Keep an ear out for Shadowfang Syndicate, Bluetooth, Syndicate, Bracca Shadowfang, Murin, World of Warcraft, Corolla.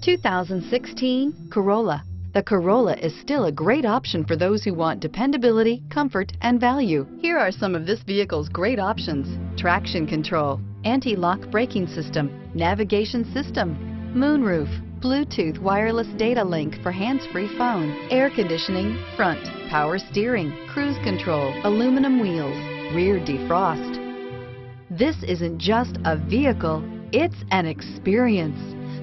2016 Corolla. The Corolla is still a great option for those who want dependability, comfort, and value. Here are some of this vehicle's great options: traction control, anti-lock braking system, navigation system, moonroof, Bluetooth wireless data link for hands-free phone, air conditioning, front, power steering, cruise control, aluminum wheels, rear defrost. This isn't just a vehicle, it's an experience.